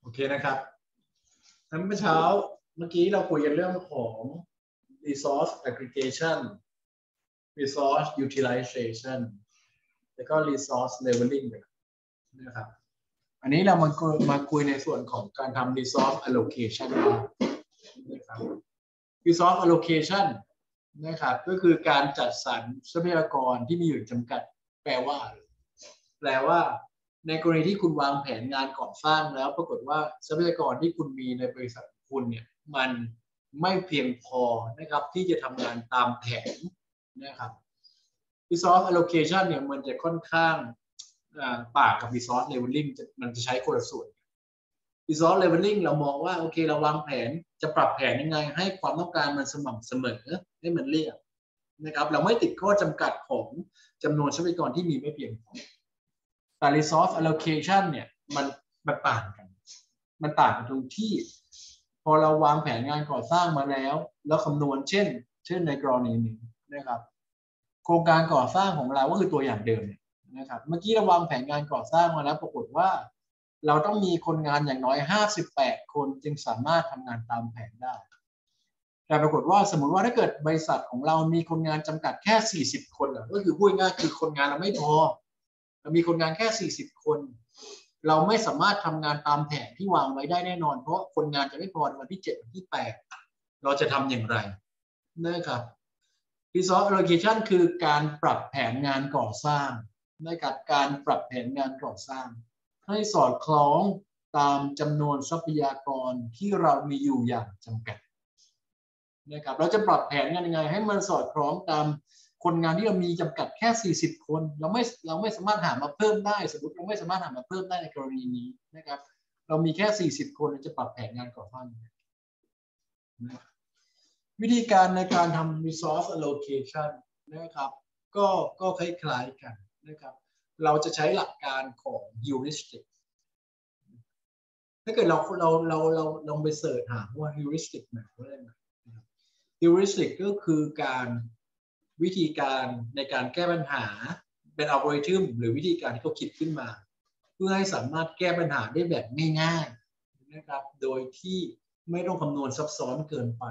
โอเคนะครับเมื่อเช้าเมื่อกี้เราคุยกันเรื่องของ resource aggregation resource utilization แล้วก็ resource leveling นะครับอันนี้เรามาคุยในส่วนของการทำ resource allocation นะครับ resource allocation นะครับก็คือการจัดสรรทรัพยากรที่มีอยู่จำกัดแปลว่าในกรณีที่คุณวางแผนงานก่อสร้างแล้วปรากฏว่าทรัพยากรที่คุณมีในบริษัทคุณเนี่ยมันไม่เพียงพอนะครับที่จะทำงานตามแผนนะครับ resource allocation เนี่ยมันจะค่อนข้างต่างกับ resource leveling มันจะใช้คนละส่วน resource leveling เรามองว่าโอเคเราวางแผนจะปรับแผนยังไงให้ความต้องการมันสม่ำเสมอให้มันเรียบนะครับเราไม่ติดข้อจำกัดของจำนวนทรัพยากรที่มีไม่เพียงพอแต่ resource allocation เนี่ยมันต่างกันตรงที่พอเราวางแผนงานก่อสร้างมาแล้วคำนวณเช่นในกรณีนี้นะครับโครงการก่อสร้างของเราก็คือตัวอย่างเดิมนะครับเมื่อกี้เราวางแผนงานก่อสร้างมาแล้วปรากฏว่าเราต้องมีคนงานอย่างน้อย58คนจึงสามารถทำงานตามแผนได้แต่ปรากฏว่าสมมติว่าถ้าเกิดบริษัทของเรามีคนงานจำกัดแค่40คนก็คือพูดง่ายคือคนงานเราไม่พอเรามีคนงานแค่40คนเราไม่สามารถทำงานตามแผนที่วางไว้ได้แน่นอนเพราะคนงานจะไม่พอในวันที่7วันที่8เราจะทำอย่างไรนะครับ Resource Allocation คือการปรับแผนงานก่อสร้างนะครับการปรับแผนงานก่อสร้างให้สอดคล้องตามจำนวนทรัพยากรที่เรามีอยู่อย่างจำกัดนะครับเราจะปรับแผนงานยังไงให้มันสอดคล้องตามคนงานที่เรามีจำกัดแค่40คนเราไม่สามารถหามาเพิ่มได้สมมติเราไม่สามารถหามาเพิ่มได้ในกรณีนี้นะครับเรามีแค่40คนเราจะปรับแผนงานก่อสร้างวิธีการในการทำ resource allocation นะครับก็คล้ายๆกันนะครับเราจะใช้หลักการของ heuristic ถ้าเกิดเราลองไปเสิร์ชหาว่า heuristic หมายความว่าอะไรนะ heuristic ก็คือการวิธีการในการแก้ปัญหาเป็นอัลกอริทึมหรือวิธีการที่เขาคิดขึ้นมาเพื่อให้สามารถแก้ปัญหาได้แบบง่ายๆนะครับโดยที่ไม่ต้องคำนวณซับซ้อนเกินไป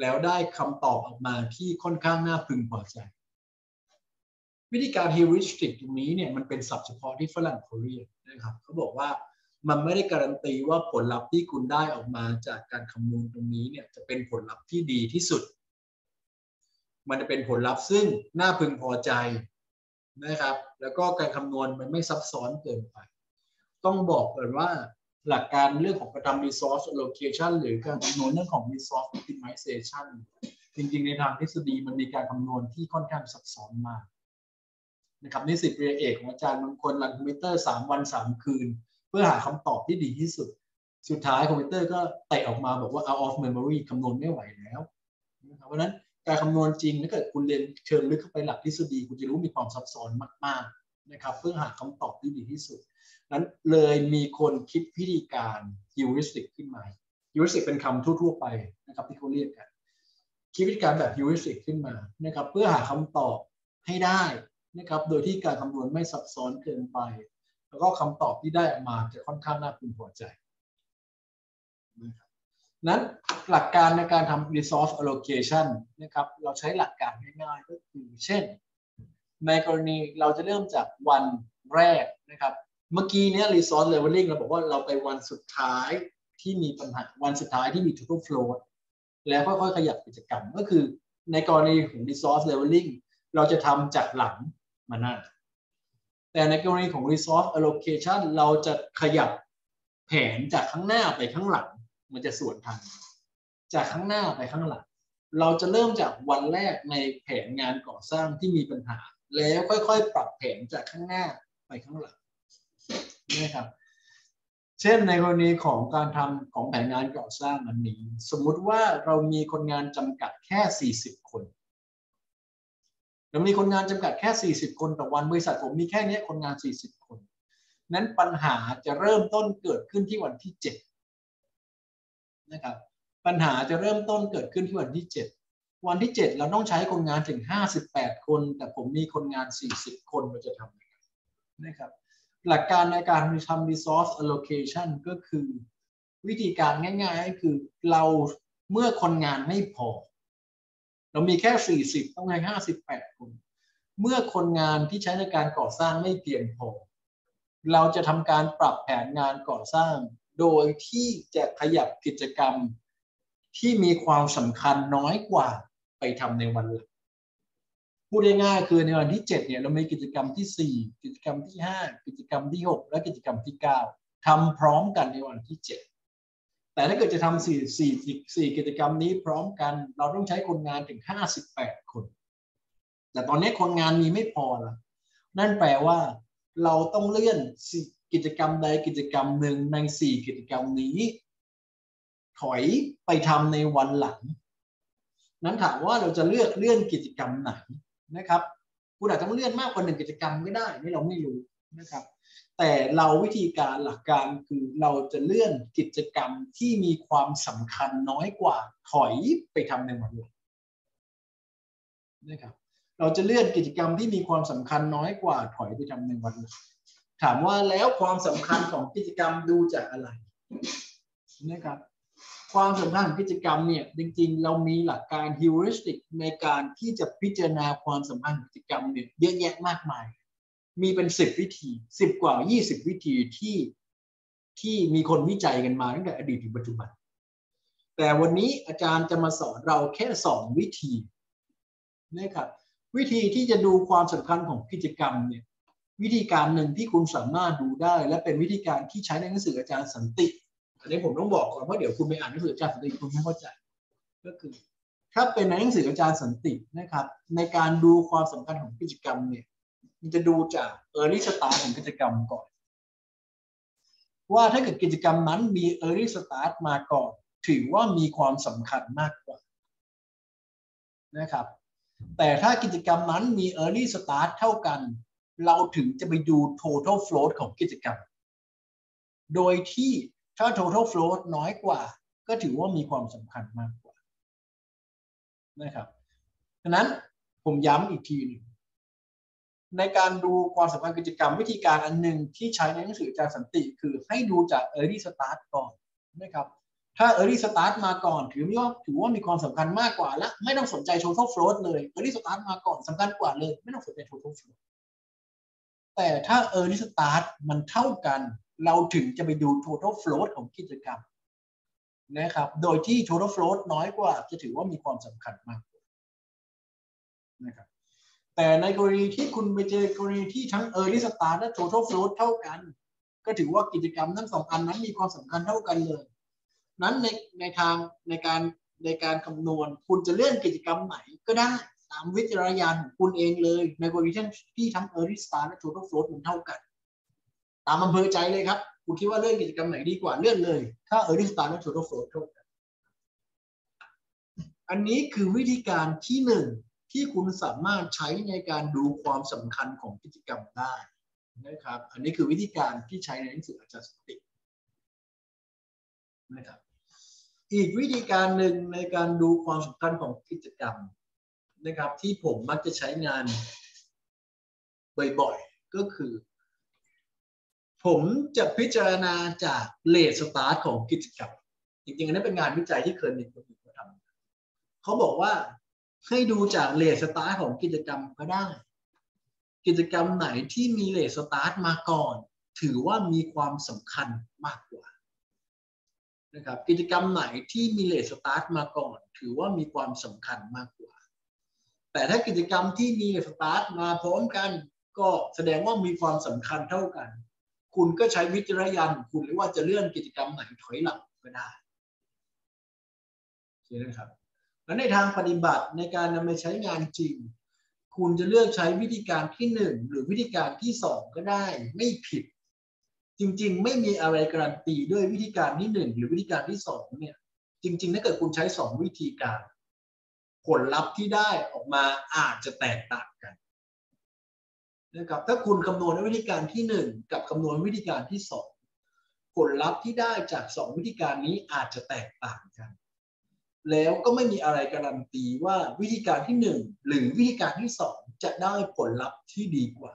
แล้วได้คำตอบออกมาที่ค่อนข้างน่าพึงพอใจวิธีการ heuristic ตรงนี้เนี่ยมันเป็นศัพท์เฉพาะที่ฝรั่งเขาเรียกนะครับเขาบอกว่ามันไม่ได้การันตีว่าผลลัพธ์ที่คุณได้ออกมาจากการคำนวณตรงนี้เนี่ยจะเป็นผลลัพธ์ที่ดีที่สุดมันจะเป็นผลลัพธ์ซึ่งน่าพึงพอใจนะครับแล้วก็การคำนวณมันไม่ซับซ้อนเกินไปต้องบอกก่อนว่าหลักการเรื่องของการทำ resource allocation หรือการคำนวณเรื่องของ resource optimization จริงๆในทางทฤษฎีมันมีการคำนวณที่ค่อนข้างซับซ้อนมากนะครับนิสิตปริญญาเอกของอาจารย์บางคนรันคอมพิวเตอร์3วัน3คืนเพื่อหาคำตอบที่ดีที่สุดสุดท้ายคอมพิวเตอร์ก็เตะออกมาบอกว่า out of memory คำนวณไม่ไหวแล้วนะครับเพราะฉะนั้นการคำนวณจริงถ้าเกิดคุณเรียนเชิงลึกเข้าไปหลักทฤษฎีคุณจะรู้มีความซับซ้อนมากๆนะครับเพื่อหาคำตอบที่ดีที่สุดนั้นเลยมีคนคิดวิธีการ heuristic ขึ้นมา heuristic เป็นคำทั่วๆไปนะครับที่เขาเรียกกันคิดวิธีการแบบ heuristic ขึ้นมานะครับเพื่อหาคำตอบให้ได้นะครับโดยที่การคำนวณไม่ซับซ้อนเกินไปแล้วก็คำตอบที่ได้ออกมาจะค่อนข้างน่าพึงพอใจนั้นหลักการในการทำ resource allocation นะครับเราใช้หลักการง่ายๆก็คือเช่นในกรณีเราจะเริ่มจากวันแรกนะครับเมื่อกี้เนี้ย resource leveling เราบอกว่าเราไปวันสุดท้ายที่มีปัญหาวันสุดท้ายที่มี total float แล้วค่อยๆขยับกิจกรรมก็คือในกรณีของ resource leveling เราจะทำจากหลังมาหน้าแต่ในกรณีของ resource allocation เราจะขยับแผนจากข้างหน้าไปข้างหลังมันจะสวนทางจากข้างหน้าไปข้างหลังเราจะเริ่มจากวันแรกในแผนงานก่อสร้างที่มีปัญหาแล้วค่อยๆปรับแผนจากข้างหน้าไปข้างหลังนะครับเช่นในกรณีของการทำของแผนงานก่อสร้างอันนี้สมมุติว่าเรามีคนงานจำกัดแค่40คนเรามีคนงานจำกัดแค่40คนต่อวันบริษัทผมมีแค่นี้คนงาน40คนนั้นปัญหาจะเริ่มต้นเกิดขึ้นที่วันที่7นะครับปัญหาจะเริ่มต้นเกิดขึ้นที่วันที่7วันที่7เราต้องใช้คนงานถึง58คนแต่ผมมีคนงาน40คนเราจะทำยังไงนะครับ หลักการในการทำ resource allocation ก็คือวิธีการง่ายๆก็คือเราเมื่อคนงานไม่พอเรามีแค่40ต้องให้58คนเมื่อคนงานที่ใช้ในการก่อสร้างไม่เพียงพอเราจะทำการปรับแผนงานก่อสร้างโดยที่จะขยับกิจกรรมที่มีความสำคัญน้อยกว่าไปทำในวันหลังพูดง่ายๆคือในวันที่7เนี่ยเรามีกิจกรรมที่4กิจกรรมที่5กิจกรรมที่6และกิจกรรมที่9ทำพร้อมกันในวันที่7แต่ถ้าเกิดจะทำ4กิจกรรมนี้พร้อมกันเราต้องใช้คนงานถึง58คนแต่ตอนนี้คนงานมีไม่พอละนั่นแปลว่าเราต้องเลื่อนกิจกรรมใดกิจกรรมหนึ่งใน4กิจกรรมนี้ถอยไปทำในวันหลังนั้นถามว่าเราจะเลื่อนกิจกรรมไหนนะครับคุณอาจจะต้องเลื่อนมากกว่า1กิจกรรมก็ได้นี่เราไม่รู้นะครับแต่เราวิธีการหลักการคือเราจะเลื่อนกิจกรรมที่มีความสำคัญน้อยกว่าถอยไปทำในวันหลังนะครับเราจะเลื่อนกิจกรรมที่มีความสำคัญน้อยกว่าถอยไปทำในวันหลังถามว่าแล้วความสำคัญของกิจกรรมดูจากอะไรนะครับความสำคัญของกิจกรรมเนี่ยจริงๆเรามีหลักการ heuristic ในการที่จะพิจารณาความสำคัญของกิจกรรมเนี่ยเยอะแยะมากมายมีเป็น10วิธี10กว่า20วิธีที่มีคนวิจัยกันมาตั้งแต่อดีตถึงปัจจุบันแต่วันนี้อาจารย์จะมาสอนเราแค่2วิธีนะครับวิธีที่จะดูความสำคัญของกิจกรรมเนี่ยวิธีการหนึ่งที่คุณสามารถดูได้และเป็นวิธีการที่ใช้ในหนังสืออาจารย์สันติอันนี้ผมต้องบอกก่อนเพราะเดี๋ยวคุณไปอ่านหนังสืออาจารย์สันติคุณไม่เข้าใจก็คือถ้าเป็นในหนังสืออาจารย์สันตินะครับในการดูความสำคัญของกิจกรรมเนี่ยมันจะดูจาก early start ของกิจกรรมก่อนว่าถ้าเกิดกิจกรรมนั้นมี early start มาก่อนถือว่ามีความสำคัญมากกว่านะครับแต่ถ้ากิจกรรมนั้นมี early start เท่ากันเราถึงจะไปดู total float ของกิจกรรมโดยที่ถ้า total float น้อยกว่าก็ถือว่ามีความสำคัญมากกว่านะครับฉะนั้นผมย้ำอีกทีนึงในการดูความสำคัญกิจกรรมวิธีการอันหนึ่งที่ใช้ในหนังสืออาจารย์สันติคือให้ดูจาก early start ก่อนนะครับถ้า early start มาก่อนถือว่ามีความสำคัญมากกว่าและไม่ต้องสนใจ total float เลย early start มาก่อนสำคัญกว่าเลยไม่ต้องสนใจ total floatแต่ถ้า early start มันเท่ากันเราถึงจะไปดู total float ของกิจกรรมนะครับโดยที่ total float น้อยกว่าจะถือว่ามีความสำคัญมากนะครับแต่ในกรณีที่คุณไปเจอกรณีที่ทั้ง early start และ total float เท่ากันก็ถือว่ากิจกรรมทั้ง2อันนั้นมีความสำคัญเท่ากันเลยนั้นในทางในการคำนวณคุณจะเลื่อนกิจกรรมไหนก็ได้ตามวิจารณญาณของคุณเองเลยในกรณีที่ทั้ง early start และ total float มันเท่ากันตามอำเภอใจเลยครับคุณคิดว่าเลื่อนกิจกรรมไหนดีกว่าเลื่อนเลยถ้า early start และ total float เท่ากันอันนี้คือวิธีการที่1ที่คุณสามารถใช้ในการดูความสำคัญของกิจกรรมได้นะครับอันนี้คือวิธีการที่ใช้ในหนังสืออาจารย์สันตินะครับอีกวิธีการหนึ่งในการดูความสำคัญของกิจกรรมนะครับที่ผมมักจะใช้งานบ่อยๆก็คือผมจะพิจารณาจาก late start ของกิจกรรมจริงๆอันนี้เป็นงานวิจัยที่เคยมีคนอื่นทำเขาบอกว่าให้ดูจาก late start ของกิจกรรมก็ได้กิจกรรมไหนที่มี late start มาก่อนถือว่ามีความสำคัญมากกว่านะครับกิจกรรมไหนที่มี late start มาก่อนถือว่ามีความสำคัญมากกว่าแต่ถ้ากิจกรรมที่มี late start มาพร้อมกันก็แสดงว่ามีความสำคัญเท่ากันคุณก็ใช้วิจารณญาณของคุณหรือว่าจะเลื่อนกิจกรรมไหนถอยหลังก็ได้ใช่ไหมครับแล้วในทางปฏิบัติในการนำไปใช้งานจริงคุณจะเลือกใช้วิธีการที่1หรือวิธีการที่2ก็ได้ไม่ผิดจริงๆไม่มีอะไรการันตีด้วยวิธีการที่1หรือวิธีการที่2เนี่ยจริงๆถ้าเกิดคุณใช้2วิธีการผลลัพธ์ที่ได้ออกมาอาจจะแตกต่างกันนะครับถ้าคุณคำนวณด้วยวิธีการที่1กับคำนวณวิธีการที่2ผลลัพธ์ที่ได้จาก2วิธีการนี้อาจจะแตกต่างกันแล้วก็ไม่มีอะไรการันตีว่าวิธีการที่1หรือวิธีการที่2จะได้ผลลัพธ์ที่ดีกว่า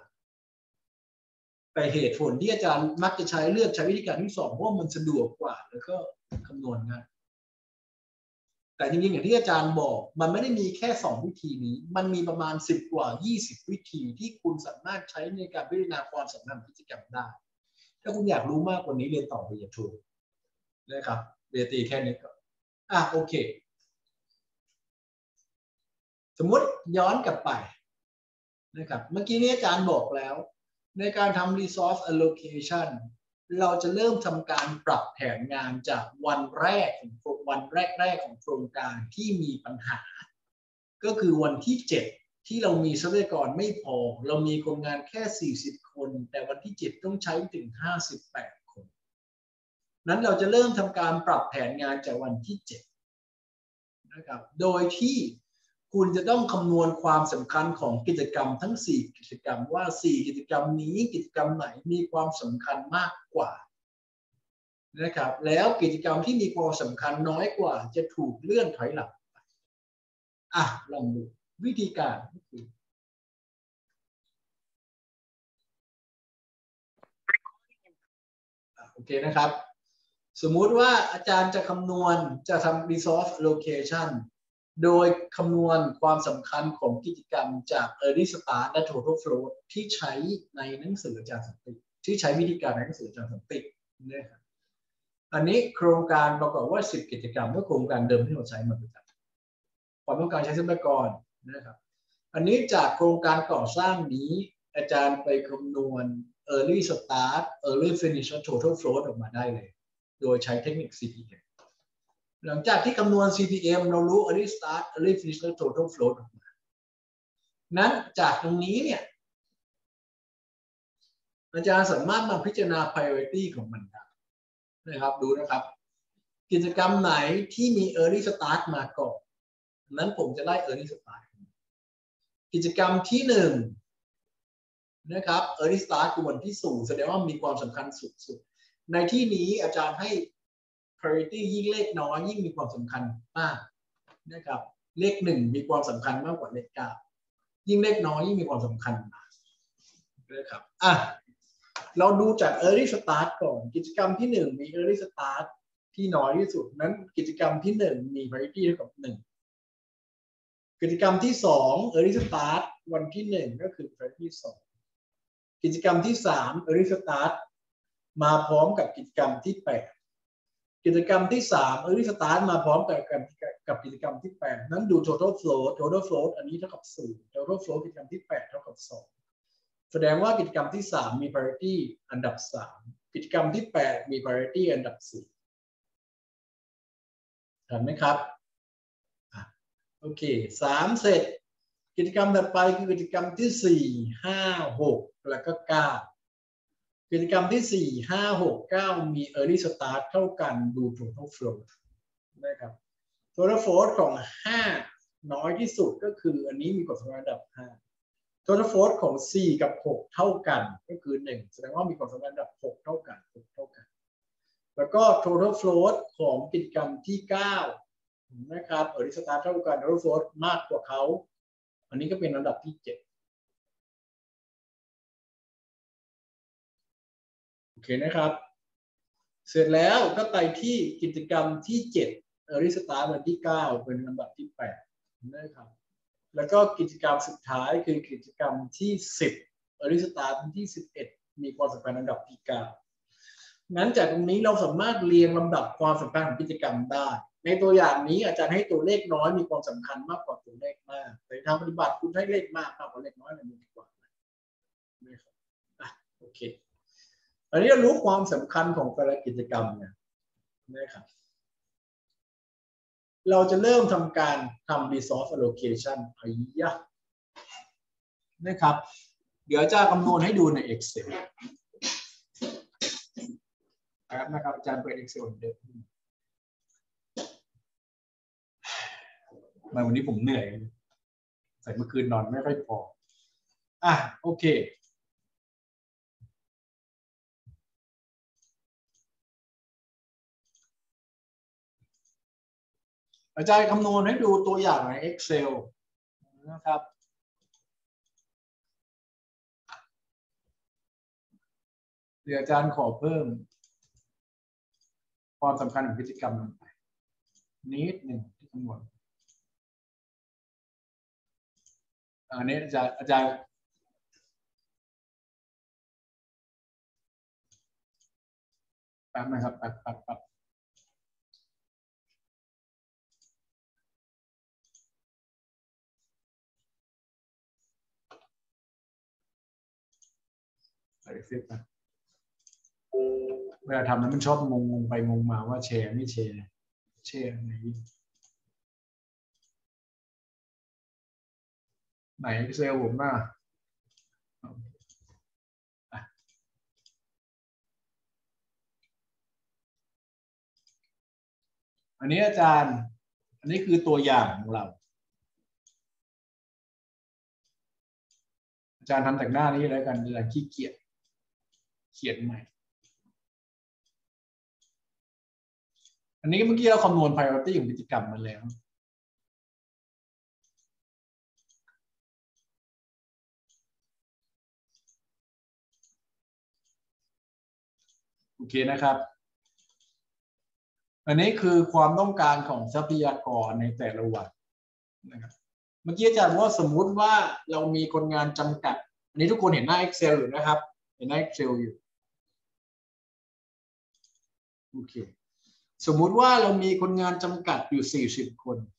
แต่เหตุผลที่อาจารย์มักจะใช้เลือกใช้วิธีการที่สองเพราะมันสะดวกกว่าแล้วก็คำนวณง่ายแต่จริงๆอย่างที่อาจารย์บอกมันไม่ได้มีแค่2วิธีนี้มันมีประมาณ10กว่า20วิธีที่คุณสามารถใช้ในการพิจารณาความสำคัญกิจกรรมได้ถ้าคุณอยากรู้มากกว่านี้เรียนต่อปริญญาโทนะครับเรียนตีแค่นี้ก็โอเคสมมติย้อนกลับไปนะครับเมื่อกี้นี้อาจารย์บอกแล้วในการทำ resource allocation เราจะเริ่มทำการปรับแผนงานจากวันแรกของโครงการที่มีปัญหาก็คือวันที่7ที่เรามีทรัพยากรไม่พอเรามีคนงานแค่40คนแต่วันที่7ต้องใช้ถึง58คนนั้นเราจะเริ่มทำการปรับแผนงานจากวันที่7นะครับโดยที่คุณจะต้องคำนวณความสำคัญของกิจกรรมทั้ง4กิจกรรมว่า4กิจกรรมนี้กิจกรรมไหนมีความสำคัญมากกว่านะครับแล้วกิจกรรมที่มีความสำคัญน้อยกว่าจะถูกเลื่อนถอยหลังไปลองดูวิธีการโอเคนะครับสมมุติว่าอาจารย์จะคำนวณจะทำ resource allocationโดยคำนวณความสำคัญของกิจกรรมจาก early start และ total float ที่ใช้ในหนังสืออาจารย์สันติที่ใช้วิธีการในหนังสืออาจารย์สันตินะครับอันนี้โครงการประกอบว่า10กิจกรรมก็โครงการเดิมที่เราใช้มาประจำความต้องการใช้ทรัพยากรนะครับอันนี้จากโครงการก่อสร้างนี้อาจารย์ไปคำนวณ early start early finish และ total float ออกมาได้เลยโดยใช้เทคนิค CPMหลังจากที่คำนวณ CPM เรารู้ early start early finish และ total float ออกมานั้นจากตรงนี้เนี่ยอาจารย์สามารถมาพิจารณา priority ของมันได้นะครับดูนะครับกิจกรรมไหนที่มี early start มาก่อนนั้นผมจะไล่ early start กิจกรรมที่1นะครับ early start คือวันที่0แสดงว่ามีความสำคัญสูงสุดในที่นี้อาจารย์ให้priority ยิ่งเลขน้อยยิ่งมีความสำคัญมากนะครับเลข1มีความสำคัญมากกว่าเลข9ยิ่งเลขน้อยยิ่งมีความสำคัญมากนะครับเราดูจาก early start ก่อนกิจกรรมที่1มี early start ที่น้อยที่สุดนั้นกิจกรรมที่1มี priority เท่ากับ1กิจกรรมที่2 early start วันที่1ก็คือ priority 2กิจกรรมที่3 early start มาพร้อมกับกิจกรรมที่8กิจกรรมที่3 early start มาพร้อมกับกิจกรรมที่8นั้นดู total float total float อันนี้เท่ากับ0 total float กิจกรรมที่8เท่ากับ2แสดงว่ากิจกรรมที่3มี priority อันดับ3กิจกรรมที่8มี priority อันดับ4เห็นไหมครับโอเค3เสร็จกิจกรรมต่อไปคือกิจกรรมที่4 5 6แล้วก็9กิจกรรมที่4 5 6 9มี early start เท่ากันดู total float นะครับ total float ของ5น้อยที่สุดก็คืออันนี้มีความสำคัญอันดับ5 total float ของ4กับ6เท่ากันก็คือ1แสดงว่ามีความสำคัญอันดับ6เท่ากันแล้วก็ total float ของกิจกรรมที่9นะครับ early start เท่ากัน total float มากกว่าเขาอันนี้ก็เป็นอันดับที่7โอเคนะครับเสร็จแล้วก็ไปที่กิจกรรมที่7 early start วันที่9เป็นลำดับที่8นะครับแล้วก็กิจกรรมสุดท้ายคือกิจกรรมที่10 early start วันที่11มีความสำคัญอันดับที่9งั้นจากตรงนี้เราสามารถเรียงลำดับความสำคัญของกิจกรรมได้ในตัวอย่างนี้อาจารย์ให้ตัวเลขน้อยมีความสำคัญมากกว่าตัวเลขมากแต่ทางปฏิบัติคุณให้เลขมากมากกว่าเลขน้อยมันดีกว่านะครับโอเคอันนี้รู้ความสำคัญของแต่ละกิจกรรมเนี่ยนะครับเราจะเริ่มทำการทำ resource allocation นะครับเดี๋ยวจะคำนวณให้ดูใน Excel นะครับอาจารย์เปิด Excel เดิมมาวันนี้ผมเหนื่อยแต่เมื่อคืนนอนไม่ค่อยพอโอเคอาจารย์คำนวณให้ดูตัวอย่างใน Excel นะครับ หรืออาจารย์ขอเพิ่มความสำคัญของกิจกรรมลงไปนิดหนึ่งที่คำนวณอันนี้อาจารย์แป๊บนะครับแป๊บอะไรเสร็จนะเวลาทำแล้วมันชอบงงไปงงมาว่าแชร์ไม่แชร์ไหนเซลล์ผมน่ะอันนี้อาจารย์อันนี้คือตัวอย่างของเราอาจารย์ทำแต่หน้านี้แล้วกันอาจารย์ขี้เกียจเขียนใหม่อันนี้เมื่อกี้เราคำนวณ priority ของกิจกรรมมันแล้วโอเคนะครับอันนี้คือความต้องการของทรัพยากรในแต่ละวันนะครับเมื่อกี้อาจารย์ว่าสมมุติว่าเรามีคนงานจำกัดอันนี้ทุกคนเห็นหน้า Excel อยู่นะครับเห็นหน้า Excel อยู่โอเคสมมุติว่าเรามีคนงานจำกัดอยู่40คนสมมุติเ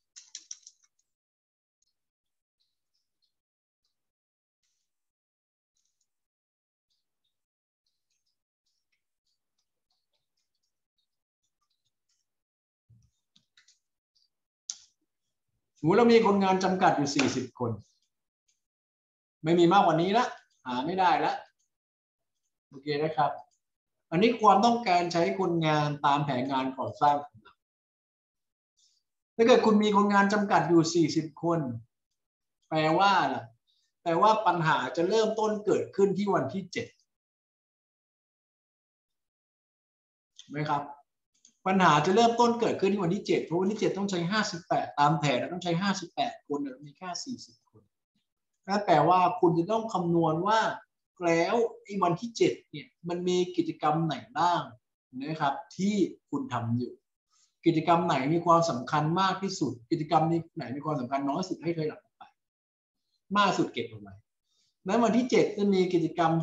รามีคนงานจำกัดอยู่40คนไม่มีมากกว่านี้ละหาไม่ได้ละโอเคนะครับอันนี้ความต้องการใช้คนงานตามแผนงานก่อสร้างถ้าเกิดคุณมีคนงานจำกัดอยู่40คนแปลว่าล่ะแปลว่าปัญหาจะเริ่มต้นเกิดขึ้นที่วันที่7ไหมครับปัญหาจะเริ่มต้นเกิดขึ้นที่วันที่7เพราะวันที่7ต้องใช้58ตามแผนต้องใช้58คนมีแค่40คนนั่นแปลว่าคุณจะต้องคำนวณว่าแล้วไอ้วันที่7เนี่ยมันมีกิจกรรมไหนบ้างนะครับที่คุณทำอยู่กิจกรรมไหนมีความสำคัญมากที่สุดกิจกรรมไหนมีความสำคัญน้อยสุดให้ถอยหลังไปมากสุดเก็บเอาไว้แล้ววันที่7จะมีกิจกรรมเ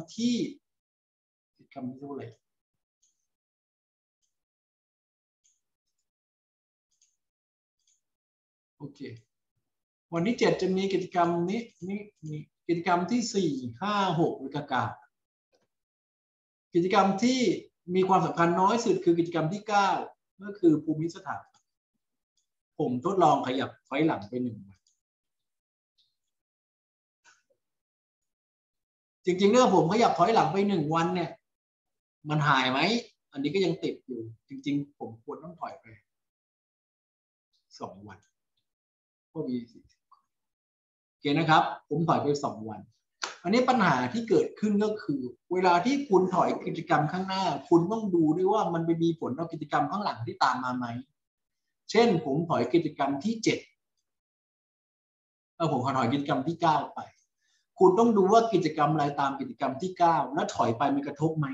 ท่าไหร่โอเควันที่7จะมีกิจกรรมนี้กิจกรรมที่4 5 6วิกาการกิจกรรมที่มีความสำคัญน้อยสุดคือกิจกรรมที่9ก็คือภูมิสถานผมทดลองขยับไฟหลังไป1 วันจริงๆเรื่องผมขยับไฟหลังไป1 วันเนี่ยมันหายไหมอันนี้ก็ยังติดอยู่จริงๆผมควรต้องถอยไป2 วันก็มีโอเคนะครับผมถอยไป2 วันอันนี้ปัญหาที่เกิดขึ้นก็คือเวลาที่คุณถอยกิจกรรมข้างหน้าคุณต้องดูด้วยว่ามันไปมีผลต่อกิจกรรมข้างหลังที่ตามมาไหมเช่นผมถอยกิจกรรมที่7แล้วผมขอถอยกิจกรรมที่9ไปคุณต้องดูว่ากิจกรรมอะไรตามกิจกรรมที่9แล้วถอยไปมันกระทบไหม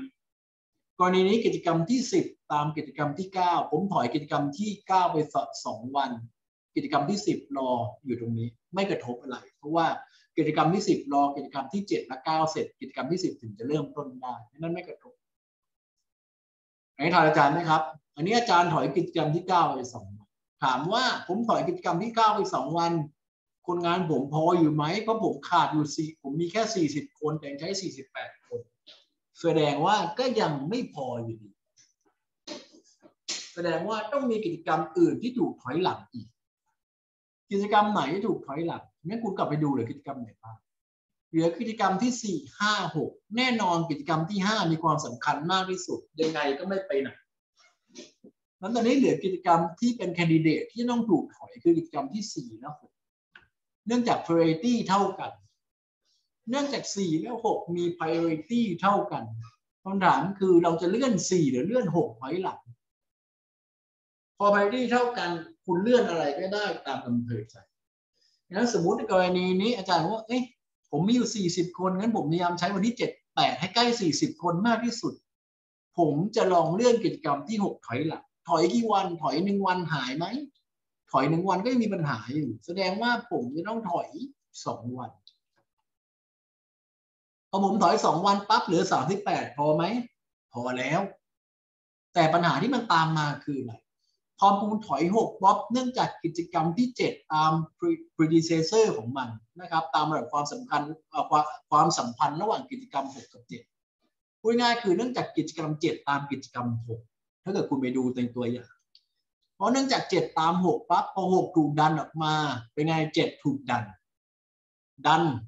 กรณีนี้กิจกรรมที่10ตามกิจกรรมที่9ผมถอยกิจกรรมที่9ไป2 วันกิจกรรมที่10รออยู่ตรงนี้ไม่กระทบอะไรเพราะว่ากิจกรรมที่10รอกิจกรรมที่7และ9เสร็จกิจกรรมที่10ถึงจะเริ่มต้นได้นั่นไม่กระทบอันนี้ถามอาจารย์ไหมครับอันนี้อาจารย์ถอยกิจกรรมที่9ไป2 วันถามว่าผมถอยกิจกรรมที่9ไป2 วันคนงานผมพออยู่ไหมเพราะผมขาดอยู่ผมมีแค่40คนแต่ใช้48คนแสดงว่าก็ยังไม่พออยู่ดีแสดงว่าต้องมีกิจกรรมอื่นที่ถูกถอยหลังอีกกิจกรรมไหนถูกถอยหลังงั้นคุณกลับไปดูเลยกิจกรรมไหนบ้างเหลือกิจกรรมที่4 5 6แน่นอนกิจกรรมที่5มีความสำคัญมากที่สุดยังไงก็ไม่ไปไหนนั้นตอนนี้เหลือกิจกรรมที่เป็นแคนดิเดตที่ต้องถูกถอยคือกิจกรรมที่4และ6เนื่องจาก priority เท่ากันเนื่องจาก4และ6มี priority เท่ากันคำถามคือเราจะเลื่อน4หรือเลื่อน6ถอยหลังพอ priority เท่ากันคุณเลื่อนอะไรก็ได้ตามอำเภอใจงั้นสมมุติในกรณีนี้อาจารย์ว่าเอ้ยผมมีอยู่40คนงั้นผมพยายามใช้วันที่7 8ให้ใกล้40คนมากที่สุด ผมจะลองเลื่อนกิจกรรมที่6ถอยหลังถอยกี่วันถอย1วันหายไหมถอย1วันก็ยังมีปัญหาอยู่แสดงว่าผมจะต้องถอย2วันพอผมถอย2วันปั๊บเหลือ38พอไหมพอแล้วแต่ปัญหาที่มันตามมาคืออะไรพอผมถอย6บ๊อบเนื่องจากกิจกรรมที่7ตาม predecessor ของมันนะครับตามระดับความสำคัญความสัมพันธ์ระหว่างกิจกรรม6กับ7พูดง่ายคือเนื่องจากกิจกรรม7ตามกิจกรรม6ถ้าเกิดคุณไปดูตัวอย่างเพราะเนื่องจาก7ตาม6ปั๊บพอ6ถูกดันออกมาเป็นไง7ถูกดัน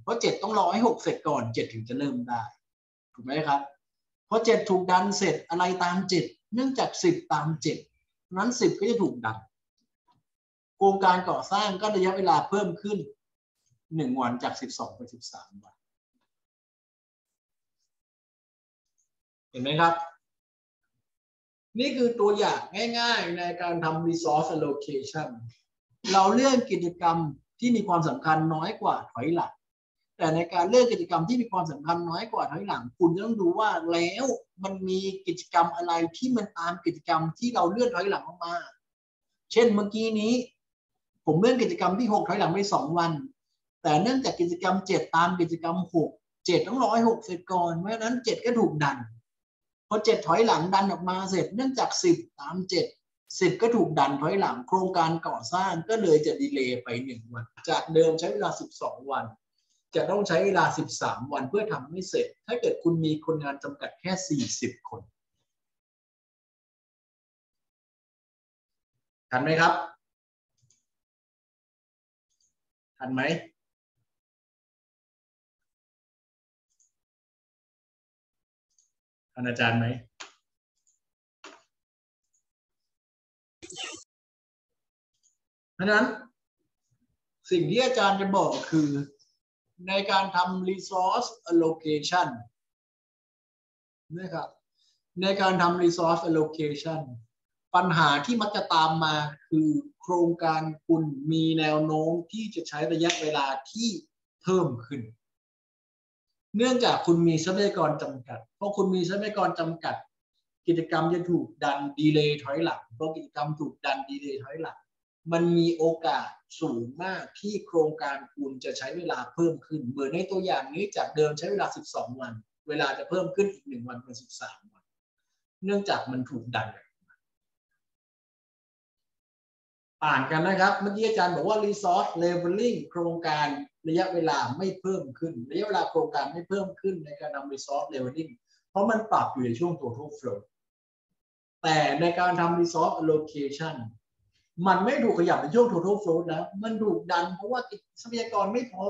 เพราะ7ต้องรอให้6เสร็จก่อน7ถึงจะเริ่มได้ถูกไหมครับเพราะ7ถูกดันเสร็จอะไรตาม7เนื่องจาก10ตาม7นั้น10ก็จะถูกดันโครงการก่อสร้างก็ระยะเวลาเพิ่มขึ้น1วันจาก12เป็น13วันเห็นไหมครับนี่คือตัวอย่างง่ายๆในการทำ resource allocation เราเลือกกิจกรรมที่มีความสำคัญน้อยกว่าถอยหลังแต่ในการเลือกกิจกรรมที่มีความสำคัญน้อยกว่าถอยหลังคุณต้องดูว่าแล้วมันมีกิจกรรมอะไรที่มันตามกิจกรรมที่เราเลื่อนถอยหลังออกมาเช่นเมื่อกี้นี้ผมเลื่อนกิจกรรมที่6ถอยหลังไป2วันแต่เนื่องจากกิจกรรม7ตามกิจกรรม6 7ต้องรอให้6เสร็จก่อนเพราะฉะนั้น7ก็ถูกดันพอ7ถอยหลังดันออกมาเสร็จเนื่องจาก10ตาม710ก็ถูกดันถอยหลังโครงการก่อสร้างก็เลยจะดีเลย์ไป1วันจากเดิมใช้เวลา12วันจะต้องใช้เวลา13วันเพื่อทำให้เสร็จถ้าเกิดคุณมีคนงานจำกัดแค่40คนทันไหมครับทันไหมทันอาจารย์ไหมเพราะฉะนั้นสิ่งที่อาจารย์จะบอกคือในการทำ resource allocation นะครับในการทำ resource allocation ปัญหาที่มักจะตามมาคือโครงการคุณมีแนวโน้มที่จะใช้ระยะเวลาที่เพิ่มขึ้นเนื่องจากคุณมีทรัพยากรจำกัดเพราะคุณมีทรัพยากรจำกัดกิจกรรมจะถูกดันดีเลย์ถอยหลังเพราะกิจกรรมถูกดันดีเลย์ถอยหลังมันมีโอกาสสูงมากที่โครงการคุณจะใช้เวลาเพิ่มขึ้นเหมือนในตัวอย่างนี้จากเดิมใช้เวลา12วันเวลาจะเพิ่มขึ้นอีก1วันเป็น13วันเนื่องจากมันถูกดันต่างกันนะครับเมื่อกี้อาจารย์บอกว่า Resource Leveling โครงการระยะเวลาไม่เพิ่มขึ้นระยะเวลาโครงการไม่เพิ่มขึ้นในการทำ Resource Leveling เพราะมันปรับอยู่ในช่วงตัว total float แต่ในการทำ Resource Allocationมันไม่ถูกขยับในช่วง total float แล้วมันถูกดันเพราะว่าทรัพยากรไม่พอ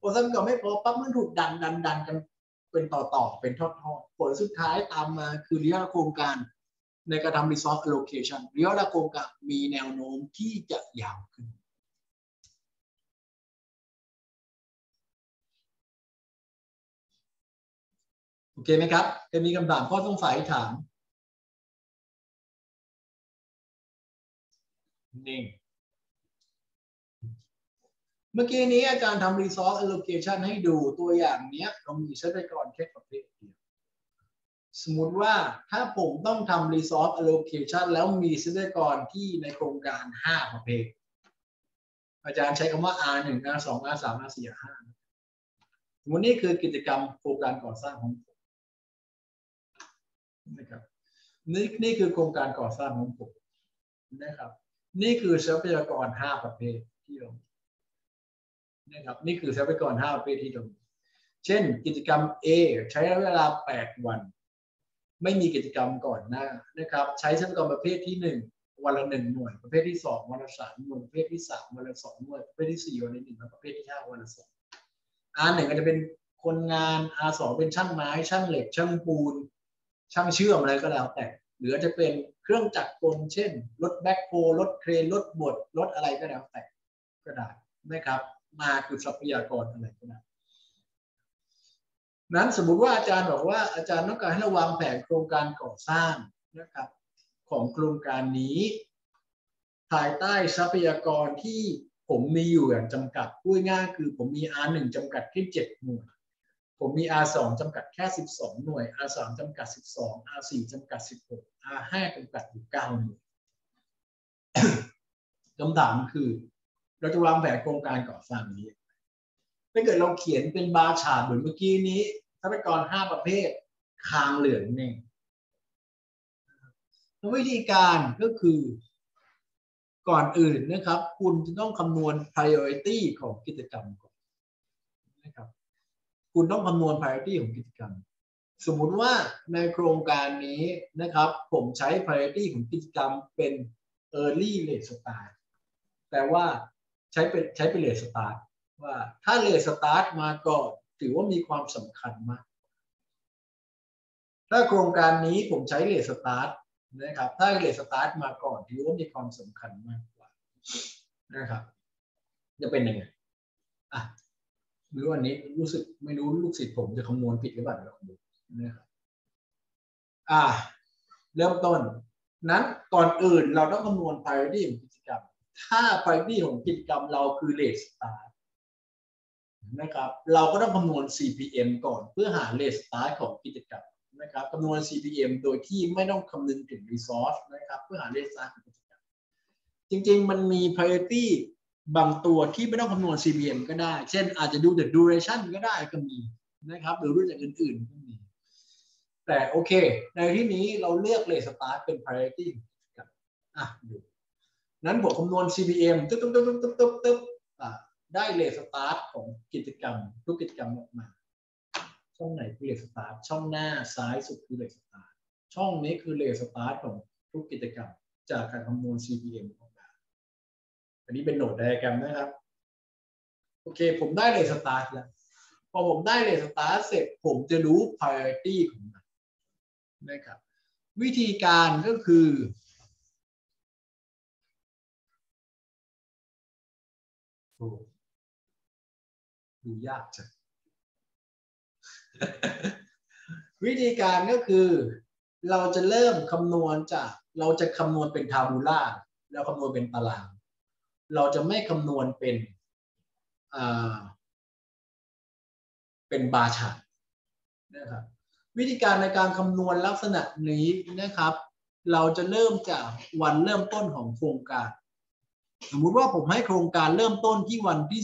พอทรัพยากรไม่พอปั๊บมันถูกดันกันเป็นต่อเป็นทอดผลสุดท้ายตามมาคือระยะโครงการในการทำ resource allocation ระยะโครงการมีแนวโน้มที่จะยาวขึ้นโอเคไหมครับจะมีคำถามข้อสงสัยถามนี่เมื่อกี้นี้อาจารย์ทำ resource allocation ให้ดูตัวอย่างเนี้ยเรามีทรัพยากรแค่ประเภทเดียวสมมติว่าถ้าผมต้องทำ resource allocation แล้วมีทรัพยากรที่ในโครงการ5ประเภทอาจารย์ใช้คำว่า R1 R2 R3 R4 R5 สมมตินี่คือกิจกรรมโครงการก่อสร้างของผมนะครับนี่คือโครงการก่อสร้างของผมนะครับนี่คือทรัพยากร5ประเภทที่เรานะครับนี่คือทรัพยากร5ประเภทที่เราเช่นกิจกรรม A ใช้เวลา8วันไม่มีกิจกรรมก่อนหน้านะครับใช้ทรัพยากรประเภทที่1วันละ1หน่วยประเภทที่2วันละ3หน่วยประเภทที่3วันละ2หน่วยประเภทที่4วันละ1และประเภทที่5วันละ2 R1 ก็จะเป็นคนงาน R2 เป็นช่างไม้ช่างเหล็กช่างปูนช่างเชื่อมอะไรก็แล้วแต่หรือจะเป็นเครื่องจักรกลเช่นรถแบ็คโฮรถเครนรถบดรถอะไรก็แล้วแต่ก็ได้นะครับมาคือทรัพยากรอะไรก็ได้นั้นสมมุติว่าอาจารย์บอกว่าอาจารย์ต้องการให้เราวางแผนโครงการก่อสร้างนะครับของโครงการนี้ภายใต้ทรัพยากรที่ผมมีอยู่อย่างจำกัดพูดง่ายคือผมมี R1 จำกัดแค่7หน่วย ผมมี R2 จำกัดแค่12หน่วย R3 จำกัด12 R4 จำกัด16 R5 จำกัดอยู่9หน่วย คำถามคือเราจะวางแผนโครงการก่อสร้างนี้ถ้าเกิดเราเขียนเป็นบาร์ชาร์ตเหมือนเมื่อกี้นี้ทรัพยากร5ประเภทคางเหลืองหนึ่งวิธีการก็คือก่อนอื่นนะครับคุณจะต้องคำนวณ priority ของกิจกรรมก่อนนะครับคุณต้องคำนวณ priority ของกิจกรรมสมมุติว่าในโครงการนี้นะครับผมใช้ priority ของกิจกรรมเป็น early late start แต่ว่าใช้เป็น late start ว่าถ้า late start มาก่อนถือว่ามีความสำคัญมากถ้าโครงการนี้ผมใช้ late startนะครับถ้าเลทสตาร์ทมาก่อนถือว่ามีความสำคัญมากกว่านะครับจะเป็นยังไงอ่ะไม่รู้อันนี้รู้สึกไม่รู้ลูกศิษย์ผมจะคำนวณผิดหรือเปล่าลองดูนะครับเริ่มต้นนั้นก่อนอื่นเราต้องคำนวณ priority ของกิจกรรมถ้า priority ของกิจกรรมเราคือเลทสตาร์ทนะครับเราก็ต้องคำนวณ CPM ก่อนเพื่อหาเลทสตาร์ทของกิจกรรมนะครับคำนวณ CPM โดยที่ไม่ต้องคำนึงถึง resource นะครับเพื่อหา late start จริงๆมันมี priority บางตัวที่ไม่ต้องคำนวณ CPM ก็ได้เช่นอาจจะดูแต่ duration ก็ได้ก็มีนะครับหรือดูจากอื่นๆก็มีแต่โอเคในที่นี้เราเลือก late start เป็น priority ครับดูนั้นผมคำนวณ CPM ตึ๊บได้ late start ของกิจกรรมทุกกิจกรรมออกมาช่องไหนคือเลทสตาร์ทช่องหน้าซ้ายสุดคือเลทสตาร์ทช่องนี้คือเลทสตาร์ทของทุกกิจกรรมจากการคำนวณ CPM ของเราอันนี้เป็นโหนดไดอะแกรมนะครับโอเคผมได้เลทสตาร์ทแล้วพอผมได้เลทสตาร์ทเสร็จผมจะรู้ priority ของมันนะครับวิธีการก็คือดูยากจังวิธีการก็คือเราจะเริ่มคำนวณจากเราจะคำนวณเป็นทาบูล่าแล้วคำนวณเป็นตารางเราจะไม่คำนวณเป็นบาร์ชาร์ตนะครับวิธีการในการคำนวณลักษณะนี้นะครับเราจะเริ่มจากวันเริ่มต้นของโครงการสมมุติว่าผมให้โครงการเริ่มต้นที่วันที่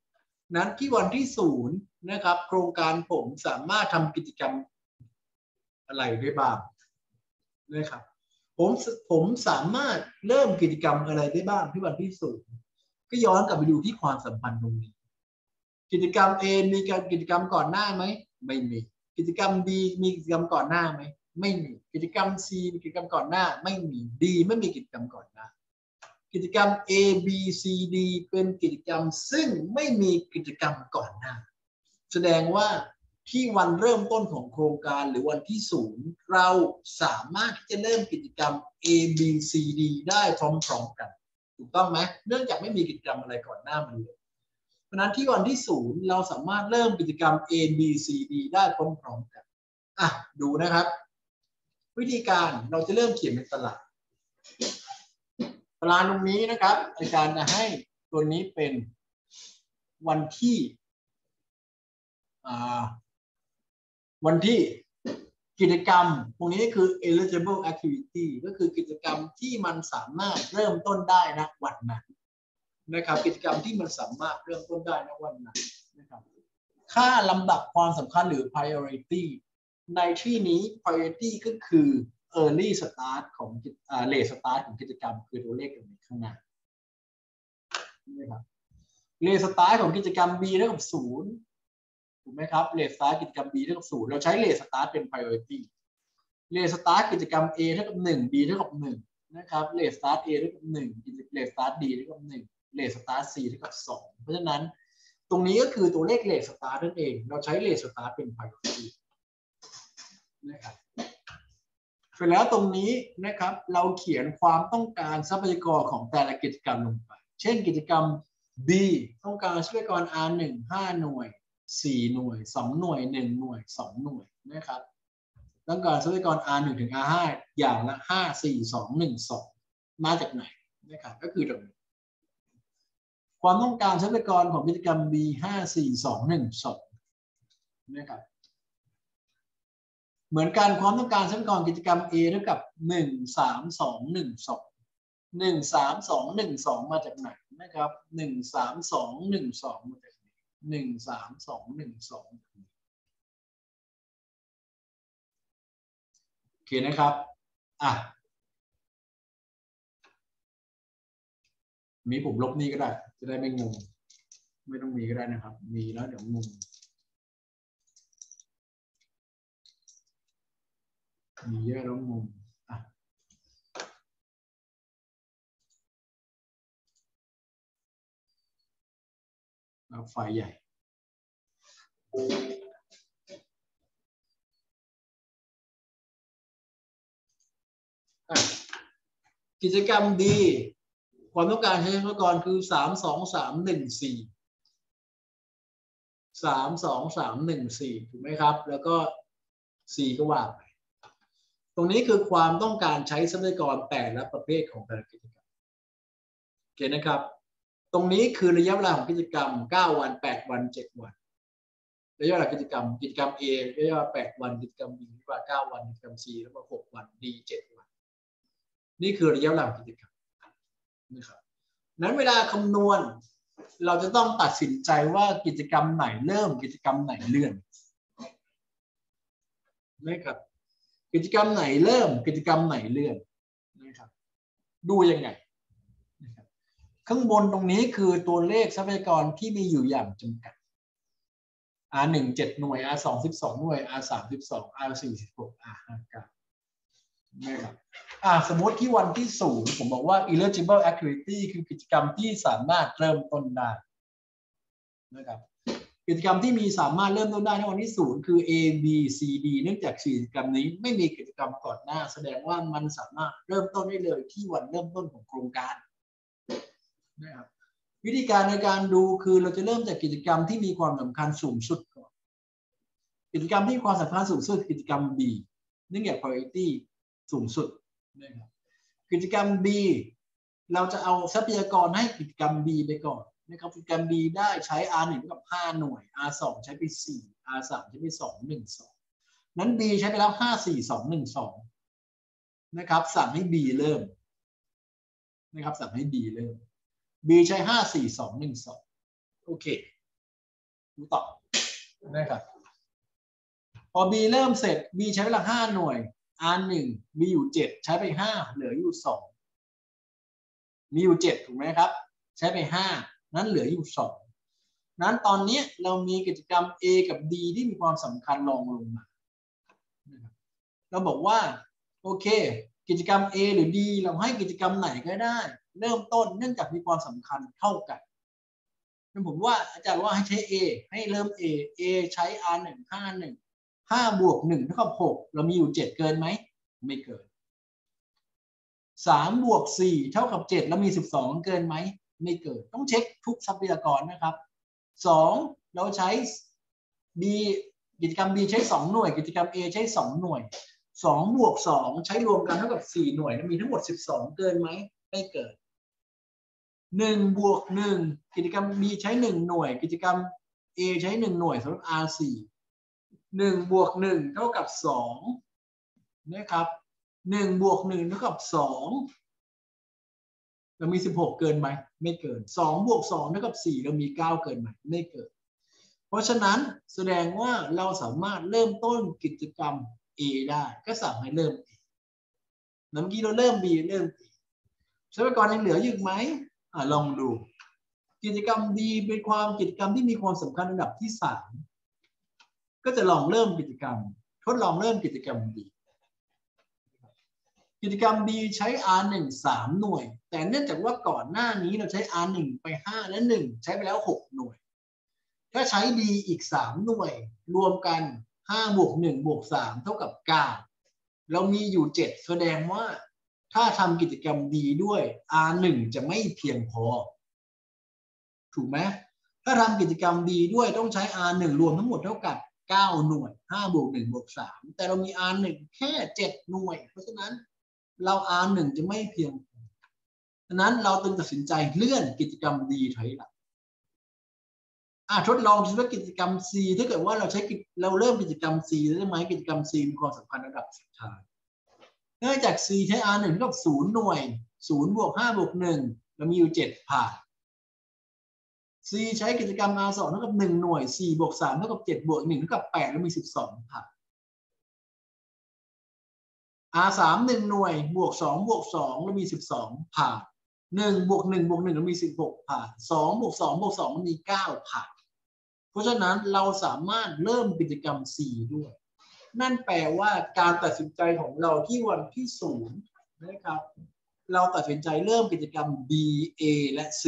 0นั้นที่วันที่0นะครับโครงการผมสามารถทำกิจกรรมอะไรได้บ้างนะครับผมสามารถเริ่มกิจกรรมอะไรได้บ้างที่วันที่0ก็ย้อนกลับไปดูที่ความสัมพันธ์ตรงนี้กิจกรรม A มีกิจกรรมก่อนหน้าไหมไม่มีกิจกรรม B มีกิจกรรมก่อนหน้าไหมไม่มีกิจกรรม C มีกิจกรรมก่อนหน้าไม่มี D ไม่มีกิจกรรมก่อนหน้ากิจกรรม A B C D เป็นกิจกรรมซึ่งไม่มีกิจกรรมก่อนหน้าแสดงว่าที่วันเริ่มต้นของโครงการหรือวันที่0เราสามารถที่จะเริ่มกิจกรรม A B C D ได้พร้อมๆกันถูกต้องไหมเนื่องจากไม่มีกิจกรรมอะไรก่อนหน้ามันเลยเพราะนั้นที่วันที่0เราสามารถเริ่มกิจกรรม A B C D ได้พร้อมๆกันดูนะครับวิธีการเราจะเริ่มเขียนเป็นตารางตรงนี้นะครับอาจารย์จะให้ตัวนี้เป็นวันที่กิจกรรมตรงนี้คือ eligible activity ก็คือกิจกรรมที่มันสามารถเริ่มต้นได้นะวันนั้นนะครับกิจกรรมที่มันสามารถเริ่มต้นได้นะวันนั้นนะครับค่าลำดับความสำคัญหรือ priority ในที่นี้ priority ก็คือearly start ของlate start ของกิจกรรมคือตัวเลขอยู่ในข้างหน้านี่ครับ late start ของกิจกรรม B เท่ากับ0ถูกไหมครับ late start กิจกรรม B เท่ากับ0เราใช้ late start เป็น priority late start กิจกรรม A เท่ากับ1 B เท่ากับ1นะครับ late start A เท่ากับ1 late start D เท่ากับ1 late start C เท่ากับ2เพราะฉะนั้นตรงนี้ก็คือตัวเลข late start นั่นเองเราใช้ late start เป็น priority นะครับเสร็จแล้วตรงนี้นะครับเราเขียนความต้องการทรัพยากรของแต่ละกิจกรรมลงไปเช่นกิจกรรม B ต้องการทรัพยากร R1 5หน่วย4หน่วย2หน่วย1หน่วย2หน่วยนะครับต้องการทรัพยากร R1 ถึง R5 อย่างละ5 4 2 1 2มาจากไหนนะครับก็คือตรงนี้ความต้องการทรัพยากรของกิจกรรม B 5 4 2 1 2 นะครับเหมือนการความต้องการทรัพยากรกิจกรรม A เท่ากับ1321213212มาจากไหนนะครับ13212มาจากไหน13212โอเคนะครับอ่ะมีผมลบนี่ก็ได้จะได้ไม่งงไม่ต้องมีก็ได้นะครับมีแล้วเดี๋ยวงงมีเยอะแล้วงงอ่ะแล้วไฟใหญ่กิจกรรมดีความต้องการใช้ทรัพยากรคือ3231432314ถูกไหมครับแล้วก็4ก็ว่าไปตรงนี้คือความต้องการใช้ทรัพยากรแต่ละประเภทของแต่ละกิจกรรมโอเคนะครับตรงนี้คือระยะเวลาของกิจกรรม9วัน8วัน7วันระยะเวลากิจกรรม A ระยะเวลา8วันกิจกรรม B ระยะเวลา9วันกิจกรรม C แล้วก็6วัน D 7วันนี่คือระยะเวลาของกิจกรรมนะครับนั้นเวลาคำนวณเราจะต้องตัดสินใจว่ากิจกรรมไหนเริ่มกิจกรรมไหนเลื่อนนะครับกิจกรรมไหนเริ่มกิจกรรมไหนเลื่อนนะครับดูยังไงนะครับข้างบนตรงนี้คือตัวเลขทรัพยากรที่มีอยู่อย่างจำกัด R1 7หน่วย R2 12หน่วย R3 12 R4 16 R5 9นะครับสมมติที่วันที่0ผมบอกว่า eligible activity คือกิจกรรมที่สามารถเริ่มต้นได้นะครับกิจกรรมที่มีสามารถเริ่มต้นได้ในวันที่0คือ A B C D เนื่องจาก4กิจกรรมนี้ไม่มีกิจกรรมก่อนหน้าแสดงว่ามันสามารถเริ่มต้นได้เลยที่วันเริ่มต้นของโครงการนะครับวิธีการในการดูคือเราจะเริ่มจากกิจกรรมที่มีความสำคัญสูงสุดก่อนกิจกรรมที่มีความสำคัญสูงสุดกิจกรรม B เนื่องจาก priority สูงสุดนะครับกิจกรรม B เราจะเอาทรัพยากรให้กิจกรรม B ไปก่อนนะครับกิจกรรม B ได้ใช้ R1 กับ5หน่วย R2 ใช้ไป4 R3 ใช้ไป2 1 2นั้น B ใช้ไปแล้ว5 4 2 1 2นะครับสั่งให้ B เริ่มนะครับสั่งให้ B เริ่ม B ใช้5 4 2 1 2โอเคดูต่อนะครับพอ B เริ่มเสร็จ B ใช้เวลา5หน่วย R1 มีอยู่7ใช้ไป5เหลืออยู่2มีอยู่7ถูกไหมครับใช้ไป5นั้นเหลืออยู่2นั้นตอนนี้เรามีกิจกรรม A กับ D ที่มีความสำคัญรองลงมาเราบอกว่าโอเคกิจกรรม A หรือ D เราให้กิจกรรมไหนก็ได้เริ่มต้นเนื่องจากมีความสำคัญเท่ากันนั่นผมว่าอาจารย์ว่าให้ใช้ A ให้เริ่ม A A ใช้ R1 51 5บวก1เท่ากับ6เรามีอยู่7เกินไหมไม่เกิน3บวก4เท่ากับ7แล้วมี12เกินไหมไม่เกินต้องเช็คทุกทรัพยากรนะครับ2เราใช้ B กิจกรรม B ใช้2หน่วยกิจกรรม A ใช้2หน่วย2บวก2ใช้รวมกันเท่ากับ4หน่วยแล้วมีทั้งหมด12เกินไหมไม่เกิน1บวก1กิจกรรม B ใช้1หน่วยกิจกรรม A ใช้1หน่วยสำหรับ R4 1บวก1เท่ากับ2นะครับ1บวก1เท่ากับ2เรามี16เกินไหมไม่เกิน2บวก2เท่ากับ4เรามี9เกินไหมไม่เกินเพราะฉะนั้นแสดงว่าเราสามารถเริ่มต้นกิจกรรม A ได้ก็สั่งให้เริ่ม A น้ำกี้เราเริ่ม B เริ่ม A ทรัพยากรยังเหลืออยู่ไหมลองดูกิจกรรม B เป็นความกิจกรรมที่มีความสำคัญระดับที่3ก็จะลองเริ่มกิจกรรมทดลองเริ่มกิจกรรม Bกิจกรรม B ใช้ R1 3 หน่วยแต่เนื่องจากว่าก่อนหน้านี้เราใช้ R1 ไป5และ1ใช้ไปแล้ว6หน่วยถ้าใช้ D อีก3หน่วยรวมกัน5บวก1บวก3เท่ากับ9เรามีอยู่7แสดงว่าถ้าทำกิจกรรม D ด้วย R1 จะไม่เพียงพอถูกไหมถ้าทำกิจกรรม D ด้วยต้องใช้ R1 รวมทั้งหมดเท่ากับ9หน่วย5บวก1บวก3แต่เรามี R1 แค่7หน่วยเพราะฉะนั้นเรา R1 จะไม่เพียงฉะนั้นเราต้องตัดสินใจเลื่อนกิจกรรม D ถอยหลัง ทดลองดูว่ากิจกรรม C ถ้าเกิดว่าเราเริ่มกิจกรรม C ใช่ไหมกิจกรรม C มีความสัมพันธ์ระดับสุดท้ายเนื่องจาก C ใช้ R 1เท่ากับ0หน่วย0บวก5บวก1เรามีอยู่7ผ่าน C ใช้กิจกรรม R 2เท่ากับ1หน่วย4บวก3เท่ากับ7บวก1เท่ากับ8เรามี12ผ่าน R 3 1หน่วยบวก2บวก2เรามี12ผ่าน1บวก1บวก1เรามี16ผ่าน2บวก2บวก2มันมี9ผ่านเพราะฉะนั้นเราสามารถเริ่มกิจกรรม C ด้วยนั่นแปลว่าการตัดสินใจของเราที่วันที่0นะครับเราตัดสินใจเริ่มกิจกรรม B A และ C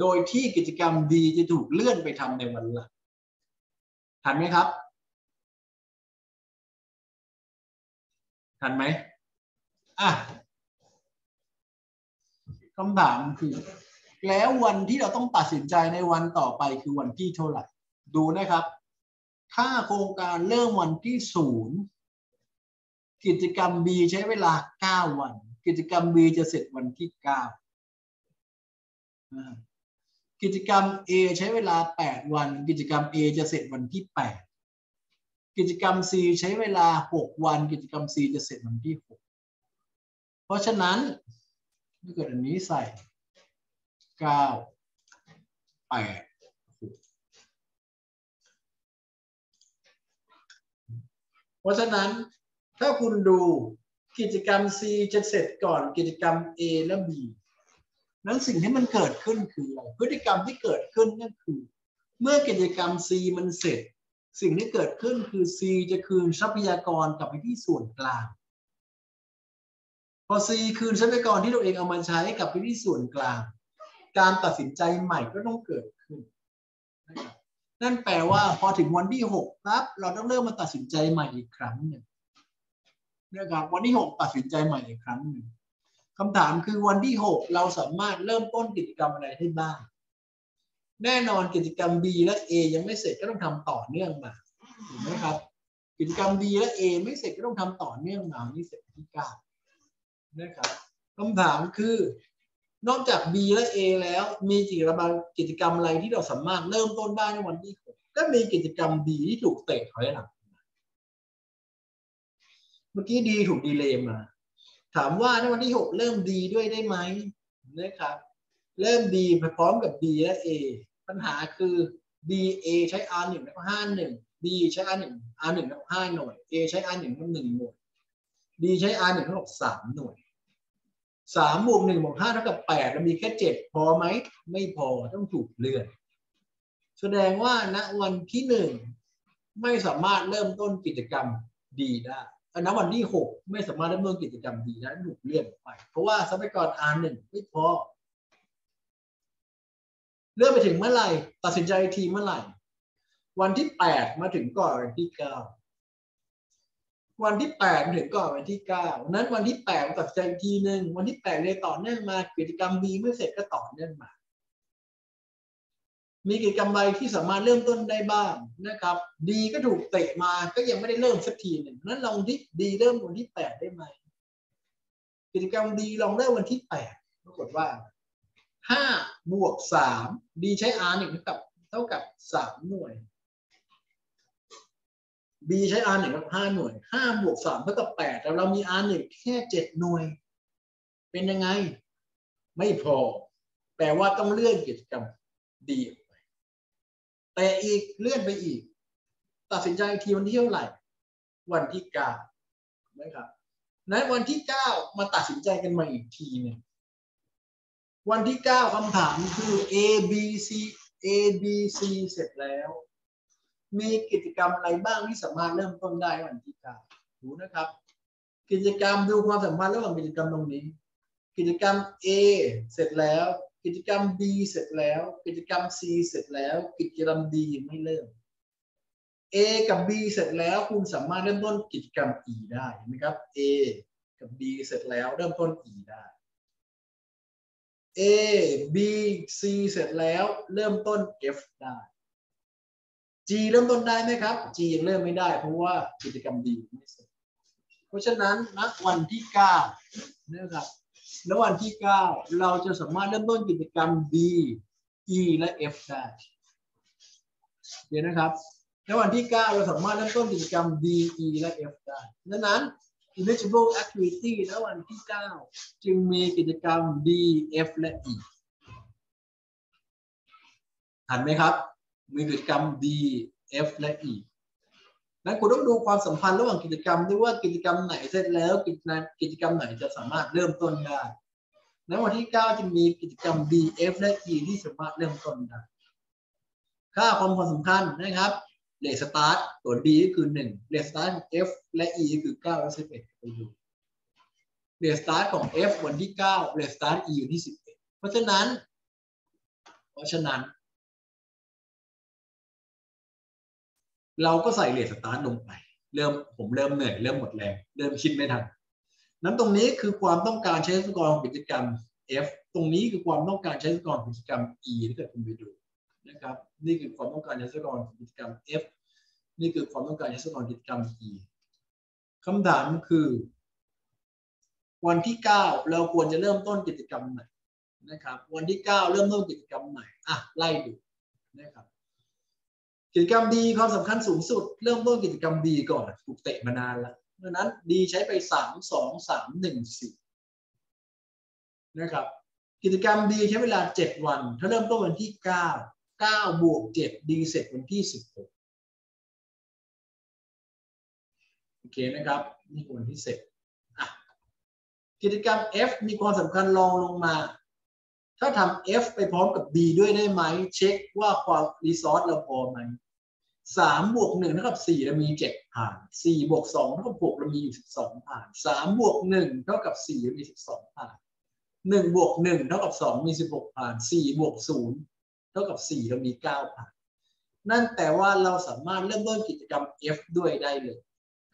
โดยที่กิจกรรม D จะถูกเลื่อนไปทำในวันหลังทันไหมครับทันไหมคำถามคือแล้ววันที่เราต้องตัดสินใจในวันต่อไปคือวันที่เท่าไหร่ดูนะครับถ้าโครงการเริ่มวันที่0กิจกรรม B ใช้เวลา9วันกิจกรรม B จะเสร็จวันที่9กิจกรรม A ใช้เวลา8วันกิจกรรม A จะเสร็จวันที่8กิจกรรม C ใช้เวลา6วันกิจกรรม C จะเสร็จวันที่6เพราะฉะนั้นถ้าเกิดอันนี้ใส่9 8 6เพราะฉะนั้นถ้าคุณดูกิจกรรม C จะเสร็จก่อนกิจกรรม A และ B นั้นสิ่งที่มันเกิดขึ้นคืออะไรพฤติกรรมที่เกิดขึ้นก็คือเมื่อกิจกรรม C มันเสร็จสิ่งที่เกิดขึ้นคือ C จะคืนทรัพยากรกลับไปที่ส่วนกลางพอ C คืนทรัพยากรที่ตัวเองเอามาใช้กลับไปที่ส่วนกลางการตัดสินใจใหม่ก็ต้องเกิดขึ้นนั่นแปลว่าพอถึงวันที่6ครับเราต้องเริ่มมาตัดสินใจใหม่อีกครั้งหนึ่งนะครับวันที่6ตัดสินใจใหม่อีกครั้งหนึ่งคำถามคือวันที่6เราสามารถเริ่มต้นกิจกรรมอะไรได้บ้างแน่นอนกิจกรรม B และ A ยังไม่เสร็จก็ต้องทำต่อเนื่องมาถูกไหมครับกิจกรรม B และ A ไม่เสร็จก็ต้องทำต่อเนื่องมานี่เสร็จที่9นะครับคำถามคือนอกจาก B และ A แล้วมีกิจกรรมอะไรที่เราสามารถเริ่มต้นได้ในวันที่6ก็มีกิจกรรม D ที่ถูกเตะถอยหลังเมื่อกี้ D ถูกดีเลย์มาถามว่าในวันที่6เริ่ม D ด้วยได้ไหมนะครับเริ่ม D ไปพร้อมกับ B และ A ปัญหาคือ B A ใช้ R 1แล้วก็51 B ใช้ R 1 R 1แล้วก็5หน่วย A ใช้ R 1แล้วก็1หน่วย D ใช้ R 1แล้วก็3หน่วย3บวก1บวก5เท่ากับ8เรามีแค่7พอไหมไม่พอต้องถูกเลื่อนแสดงว่าณวันที่1ไม่สามารถเริ่มต้นกิจกรรมดีได้ณวันที่6ไม่สามารถเริ่มต้นกิจกรรมดีได้ถูกเลื่อนไปเพราะว่าทรัพยากร R1 ไม่พอเลื่อนไปถึงเมื่อไหร่ตัดสินใจทีเมื่อไหร่วันที่8มาถึงก่อนวันที่9วันที่8ถึงก่อนวันที่9นั้นวันที่8ตัดใจทีหนึ่งวันที่8เลยต่อเนื่องมากิจกรรม B เมื่อเสร็จก็ต่อเนื่องมามีกิจกรรมใดที่สามารถเริ่มต้นได้บ้างนะครับ D ก็ถูกเตะมาก็ยังไม่ได้เริ่มสักทีหนึ่งนั้นลองที่ D เริ่มวันที่8ได้ไหมกิจกรรม D ลองเริ่มวันที่8ปรากฏว่า5บวก3 D ใช้ R 1เท่ากับ3หน่วย B ใช้ R 1กับ5หน่วย5บวก3เท่ากับ8แต่เรามี R 1แค่7หน่วยเป็นยังไงไม่พอแปลว่าต้องเลื่อนกิจกรรม D ออกไปแต่อีกเลื่อนไปอีกตัดสินใจทีวันที่เท่าไหร่วันที่9นะครับนั้นวันที่9มาตัดสินใจกันใหม่อีกทีนึงวันที่9คำถามคือ A B C เสร็จแล้วมีกิจกรรมอะไรบ้างที่สามารถเริ่มต้นได้วันที่9ดูนะครับกิจกรรมดูความสัมพันธ์ระหว่างกิจกรรมตรงนี้กิจกรรม A เสร็จแล้วกิจกรรม B เสร็จแล้วกิจกรรม C เสร็จแล้วกิจกรรม D ยังไม่เริ่ม A กับ B เสร็จแล้วคุณสามารถเริ่มต้นกิจกรรม E ได้เห็นไหมครับ A กับ B เสร็จแล้วเริ่มต้น E ได้ A B C เสร็จแล้วเริ่มต้น F ได้G เริ่มต้นได้ไหมครับ G ยังเริ่มไม่ได้เพราะว่ากิจกรรม D ไม่เสร็จเพราะฉะนั้นนะวันที่9นะครับแล้ววันที่9เราจะสามารถเริ่มต้นกิจกรรม B E และ F ได้เดี๋ยวนะครับในวันที่9เราสามารถเริ่มต้นกิจกรรม D E และ F ได้ดังนั้น eligible activity ในวันที่9จึงมีกิจกรรม D F และ E ทันไหมครับมีกิจกรรม D F และ E นั้นคุณต้องดูความสัมพันธ์ระหว่างกิจกรรมด้วยว่ากิจกรรมไหนเสร็จแล้วกิจกรรมไหนจะสามารถเริ่มต้นได้ในวันที่9จะมีกิจกรรม D F และ E ที่สามารถเริ่มต้นได้ค่าความสำคัญนะครับlate start ตัว D คือ1 late start ของ F และ E คือ9และ11ไปดู late start ของ F วันที่9 late start E อยู่ที่11เพราะฉะนั้นเราก็ใส่ late start ลงไปผมเริ่มเหนื่อยเริ่มหมดแรงเริ่มคิดไม่ทันนั้นตรงนี้คือความต้องการใช้ทรัพยากรของกิจกรรม F ตรงนี้คือความต้องการใช้ทรัพยากรของกิจกรรม E ที่เกิดขึ้นไปดูนะครับนี่คือความต้องการใช้ทรัพยากรกิจกรรม F นี่คือความต้องการใช้ทรัพยากรกิจกรรม E คำถามคือวันที่9เราควรจะเริ่มต้นกิจกรรมไหนนะครับวันที่9เริ่มต้นกิจกรรมไหนอ่ะไล่ดูนะครับกิจกรรม D ความสำคัญสูงสุดเริ่มต้นกิจกรรม D ก่อนถูกเตะมานานแล้วดังนั้น D ใช้ไป3 2 3 1 4นะครับกิจกรรม D ใช้เวลา7วันถ้าเริ่มต้นวันที่9 9บวก7 D เสร็จวันที่16โอเคนะครับนี่วันที่10กิจกรรม F มีความสำคัญรองลงมาถ้าทำ F ไปพร้อมกับ D ด้วยได้ไหมเช็คว่าความรีซอสเราพอไหม3บวก1เท่ากับ4เรามี7ผ่าน4บวก2เท่ากับ6เรามีอยู่12ผ่าน3บวก1เท่ากับ4เรามี12ผ่าน1บวก1เท่ากับ2มี16ผ่าน4บวก0เท่ากับ4เรามี9ผ่านนั่นแต่ว่าเราสามารถเริ่มต้นกิจกรรม F ด้วยได้เลย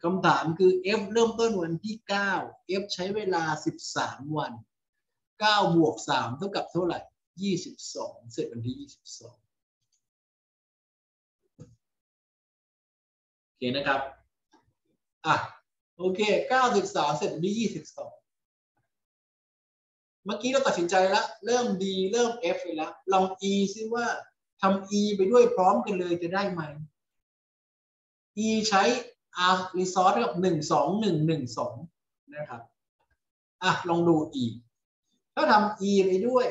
คำถามคือ F เริ่มต้นวันที่9 F ใช้เวลา13วัน9บวก3เท่ากับเท่าไหร่22เสร็จวันที่22โอเคนะครับอ่ะโอเค9ศึกษาเสร็จวันที่22เมื่อกี้เราตัดสินใจแล้วเริ่ม D เริ่ม F ไปแล้วลอง E ซิว่าทำ E ไปด้วยพร้อมกันเลยจะได้ไหม E ใช้ R resource กับ1 2 1 1 2นะครับอ่ะลองดู E ถ้าทำ E ไปด้วย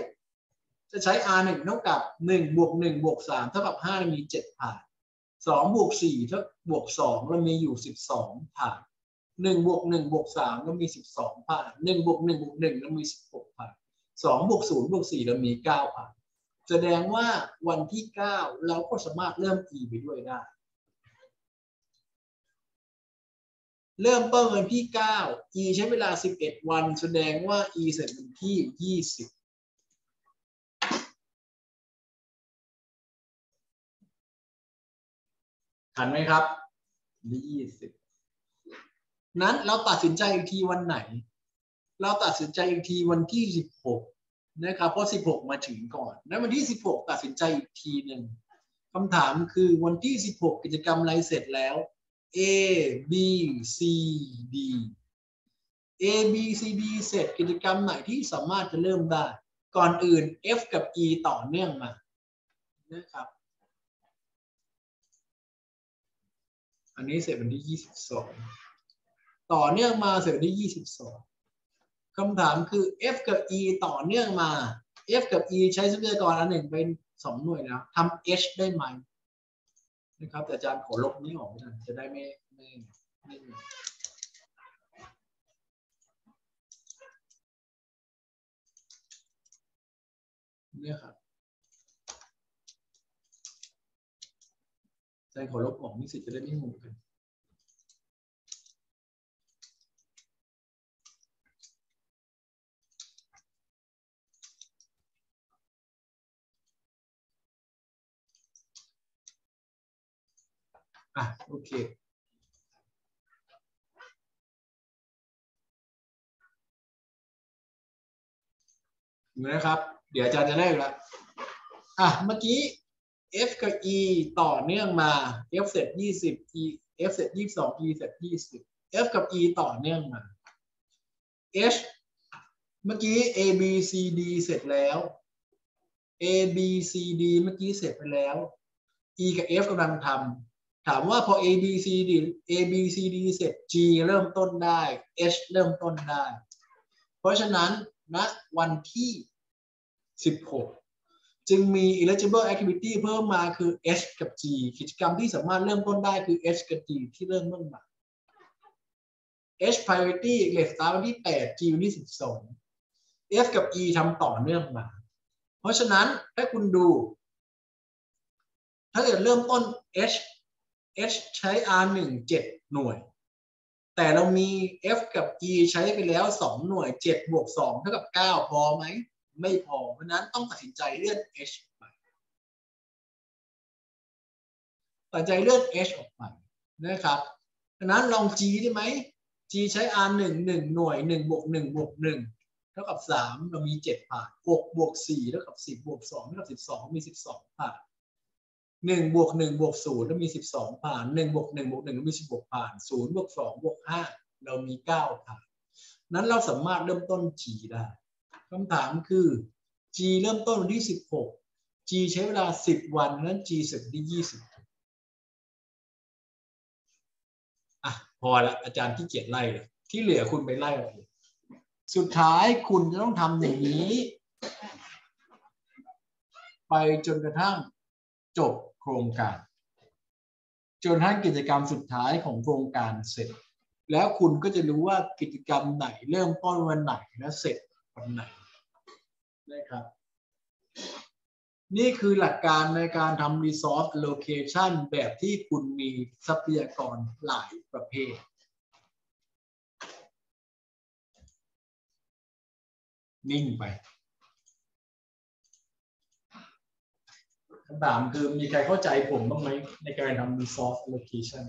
จะใช้ R 1เท่ากับ1บวก1บวก3เท่ากับ5เรามี7ผ่าน2บวก4เท่าบวก2เรามีอยู่12ผ่าน1บวก1บวก3เรามี12ผ่าน1บวก1บวก1เรามี16ผ่าน2บวก0บวก4เรามี9ผ่านแสดงว่าวันที่9เราก็สามารถเริ่ม E ไปด้วยได้เริ่มต้นวันที่9 E ใช้เวลา11วันแสดงว่า E เสร็จวันที่20ทันไหมครับ20นั้นเราตัดสินใจอีกทีวันไหนเราตัดสินใจอีกทีวันที่16นะครับเพราะ16มาถึงก่อนแล้ววันที่16ตัดสินใจอีกทีหนึ่งคำถามคือวันที่16กิจกรรมอะไรเสร็จแล้ว A B C D A B C D เสร็จกิจกรรมไหนที่สามารถจะเริ่มได้ก่อนอื่น F กับ E ต่อเนื่องมานะครับอันนี้เสร็จวันที่22ต่อเนื่องมาเสร็จวันที่22คำถามคือ F กับ E ต่อเนื่องมา F กับ E ใช้ทรัพยากรอันหนึ่งเป็น2หน่วยแล้วทำ H ได้ไหมนะครับแต่อาจารย์ขอลบนี้ออกนะจะได้ไม่เนี่ยครับอาจารย์ขอลบออกนิสิตจะได้ไม่งงกันโอเคนะครับเดี๋ยวอาจารย์จะได้แล้วอ่ะเมื่อกี้ F กับ E ต่อเนื่องมา F เสร็จ20 E F เสร็จ22 E เสร็จ20 F กับ E ต่อเนื่องมา H เมื่อกี้ A B C D เสร็จแล้ว A B C D เมื่อกี้เสร็จไปแล้ว E กับ F กำลังทำถามว่าพอ A B C D เสร็จ G เริ่มต้นได้ H เริ่มต้นได้เพราะฉะนั้นณวันที่16จึงมี eligible activity เพิ่มมาคือ H กับ G กิจกรรมที่สามารถเริ่มต้นได้คือ H กับ G ที่เริ่มต้นมา H priority late start วันที่8 G วันที่12 F กับ E ทำต่อเนื่องมาเพราะฉะนั้นถ้าคุณดูถ้าเกิดเริ่มต้น H ใช้ R1 7 หน่วยแต่เรามี F กับ E ใช้ไปแล้ว2หน่วย7บวก2เท่ากับ9พอไหมไม่พอเพราะนั้นต้องตัดสินใจเลื่อน H ออกไปตัดใจเลื่อน H ออกไปนะครับเพราะนั้นลอง G ได้ไหม G ใช้ R1 1หน่วย1บวก1บวก1เท่ากับ3เรามี7ผ่าน6บวก4เท่ากับ10บวก2เท่ากับ12มี12ผ่าน1บวก1บวก0เรามี12ผ่าน1บวก1บวก1เรามี16ผ่าน0บวก2บวก5เรามี9ผ่านนั้นเราสามารถเริ่มต้น G ได้คำถามคือ G เริ่มต้นวันที่16 G ใช้เวลา10วันนั้น G เสร็จที่20อ่ะพอละอาจารย์ที่เกียจไล่เลยที่เหลือคุณไปไล่เอาสุดท้ายคุณจะต้องทำอย่างนี้ไปจนกระทั่งจบโครงการจนกระทั่งกิจกรรมสุดท้ายของโครงการเสร็จแล้วคุณก็จะรู้ว่ากิจกรรมไหนเริ่มต้นวันไหนและเสร็จวันไหนนะครับนี่คือหลักการในการทำ Resource Allocation แบบที่คุณมีทรัพยากรหลายประเภทนิ่งไปคำถามคือมีใครเข้าใจผมบ้างไหมในการทำ resource allocation